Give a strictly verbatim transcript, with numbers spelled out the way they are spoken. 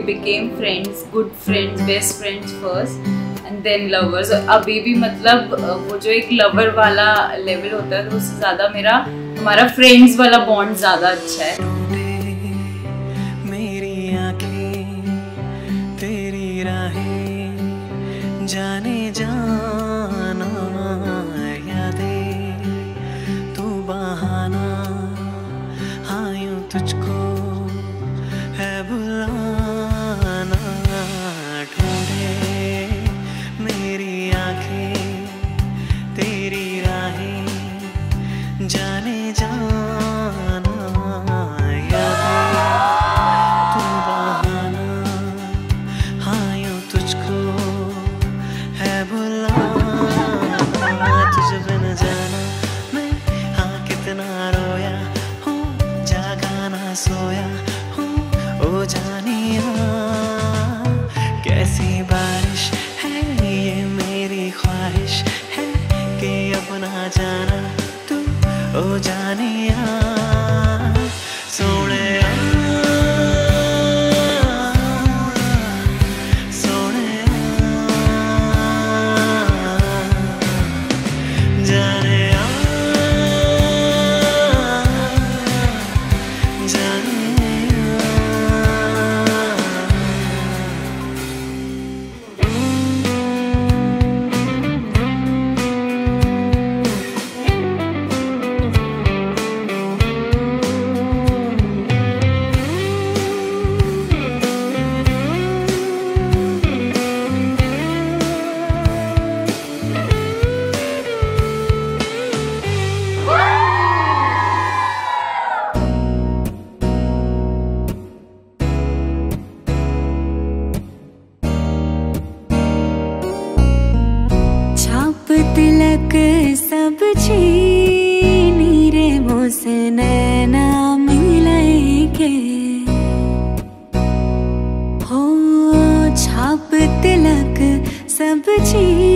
We became friends, good friends, best friends first and then lovers. और अभी भी मतलब वो जो एक lover वाला level होता है तो उससे ज़्यादा मेरा हमारा friends वाला bond ज़्यादा अच्छा है। मेरी आँखें तेरी राहें जाने जाना यादें तू बहाना हाँ यूँ तुझको है बुलाना ढूंढे मेरी आँखें तेरी राहें जाने जाना यादें तू बहाना हाँ यूँ तुझको है बुलाना तुझे बिन जाना मैं हाँ कितना रोया हूँ जागा ना सोया ओ जानिया कैसी बारिश है ये मेरी ख्वाहिश है कि अपना जाना तू ओ जानिया सोने सोने जाने तिलक सब छीनी रे मुझसे नैना मिलेंगे हो छाप तिलक सब छी